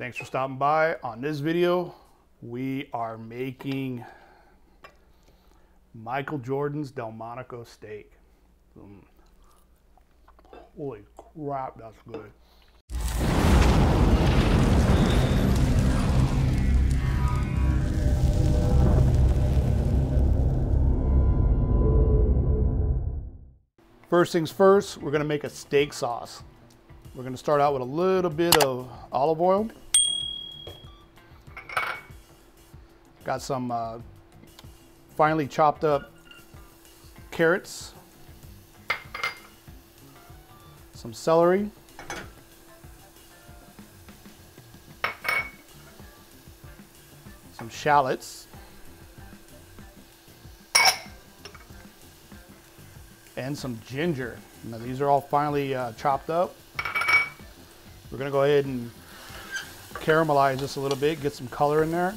Thanks for stopping by. On this video, we are making Michael Jordan's Delmonico steak. Holy crap, that's good. First things first, we're gonna make a steak sauce. We're gonna start out with a little bit of olive oil. Got some finely chopped up carrots, some celery, some shallots, and some ginger. Now these are all finely chopped up. We're gonna go ahead and caramelize this a little bit, get some color in there.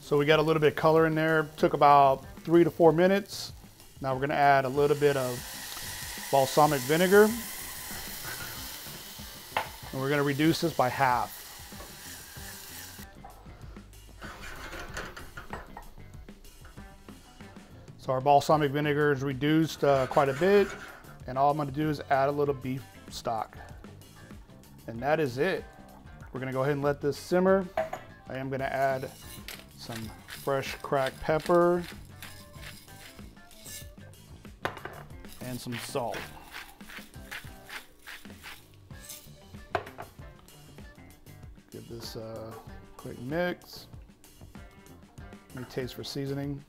So we got a little bit of color in there, took about 3 to 4 minutes. Now we're gonna add a little bit of balsamic vinegar. And we're gonna reduce this by half. So our balsamic vinegar is reduced quite a bit. And all I'm gonna do is add a little beef stock. And that is it. We're gonna go ahead and let this simmer. I am gonna add some fresh cracked pepper and some salt. Give this a quick mix. Let me taste for seasoning.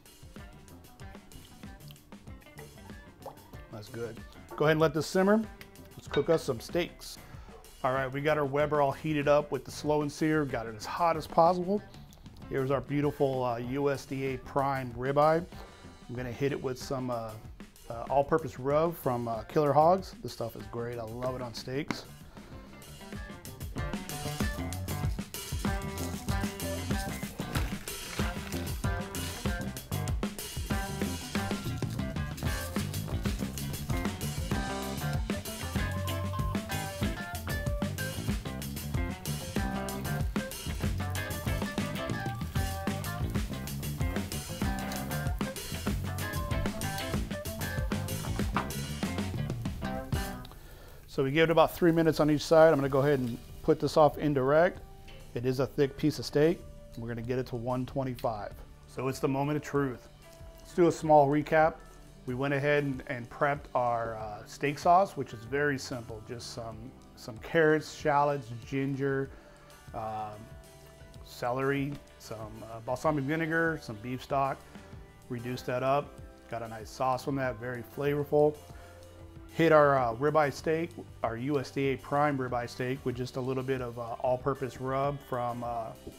That's good. Go ahead and let this simmer. Let's cook us some steaks. All right, we got our Weber all heated up with the slow and sear. Got it as hot as possible. Here's our beautiful USDA prime ribeye. I'm gonna hit it with some all-purpose rub from Killer Hogs. This stuff is great, I love it on steaks. So we give it about 3 minutes on each side. I'm gonna go ahead and put this off indirect. It is a thick piece of steak. We're gonna get it to 125. So it's the moment of truth. Let's do a small recap. We went ahead and prepped our steak sauce, which is very simple. Just some carrots, shallots, ginger, celery, some balsamic vinegar, some beef stock. Reduced that up. Got a nice sauce from that, very flavorful. Hit our ribeye steak, our USDA prime ribeye steak, with just a little bit of all-purpose rub from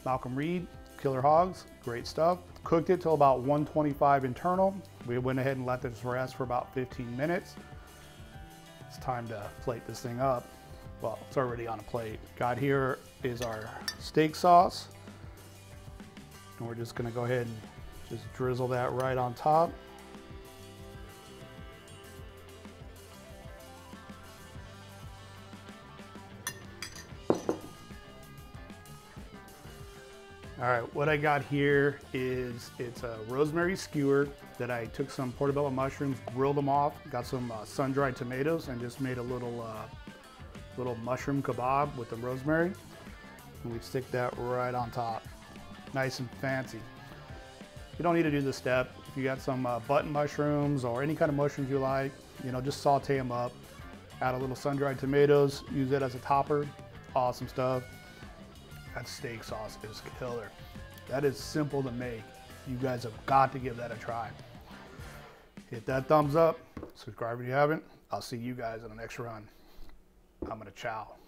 Malcolm Reed, Killer Hogs, great stuff. Cooked it till about 125 internal. We went ahead and let this rest for about 15 minutes. It's time to plate this thing up. Well, it's already on a plate. Got here is our steak sauce. And we're just gonna go ahead and just drizzle that right on top. All right, what I got here is it's a rosemary skewer that I took some portobello mushrooms, grilled them off, got some sun-dried tomatoes, and just made a little mushroom kebab with the rosemary. And we stick that right on top, nice and fancy. You don't need to do this step. If you got some button mushrooms or any kind of mushrooms you like, you know, just saute them up, add a little sun-dried tomatoes, use it as a topper. Awesome stuff. That steak sauce is killer. That is simple to make. You guys have got to give that a try. Hit that thumbs up, subscribe if you haven't. I'll see you guys in the next run. I'm gonna chow.